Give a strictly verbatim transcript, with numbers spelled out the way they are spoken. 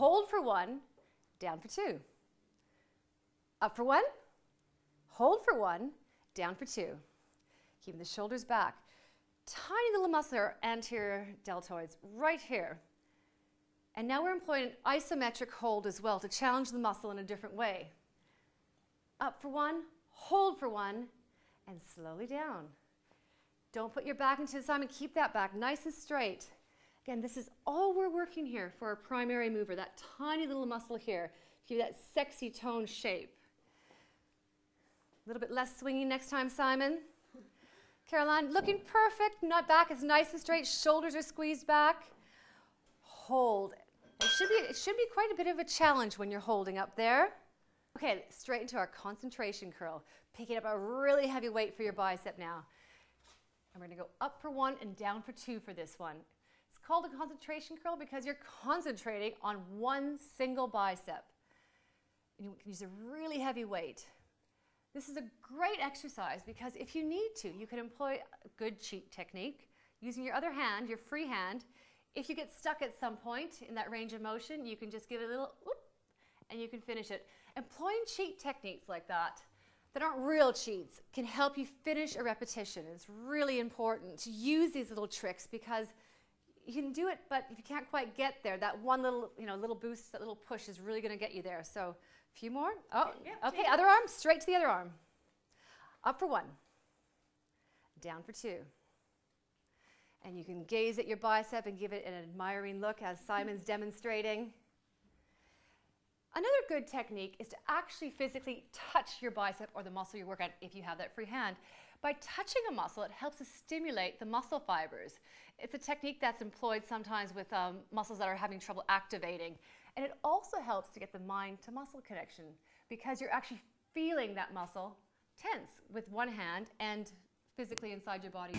hold for one, down for two. Up for one, hold for one, down for two. Keeping the shoulders back. Tiny little muscle, anterior deltoids, right here. And now we're employing an isometric hold as well to challenge the muscle in a different way. Up for one, hold for one, and slowly down. Don't put your back into the side and keep that back nice and straight. Again, this is all we're working here for our primary mover, that tiny little muscle here, give you that sexy toned shape. A little bit less swinging next time, Simon. Caroline, looking perfect. Nut back is nice and straight. Shoulders are squeezed back. Hold. It should be, it should be quite a bit of a challenge when you're holding up there. Okay, straight into our concentration curl. Picking up a really heavy weight for your bicep now. And we're going to go up for one and down for two for this one. It's called a concentration curl because you're concentrating on one single bicep. And you can use a really heavy weight. This is a great exercise because if you need to, you can employ a good cheat technique using your other hand, your free hand. If you get stuck at some point in that range of motion, you can just give it a little whoop and you can finish it. Employing cheat techniques like that, that aren't real cheats, can help you finish a repetition. It's really important to use these little tricks because you can do it, but if you can't quite get there, that one little, you know, little boost, that little push is really going to get you there. So a few more. Oh, yeah, okay, other arm, straight to the other arm. Up for one, down for two. And you can gaze at your bicep and give it an admiring look as Simon's demonstrating. Another good technique is to actually physically touch your bicep or the muscle you work on if you have that free hand. By touching a muscle, it helps to stimulate the muscle fibers. It's a technique that's employed sometimes with um, muscles that are having trouble activating. And it also helps to get the mind-to-muscle connection because you're actually feeling that muscle tense with one hand and physically inside your body.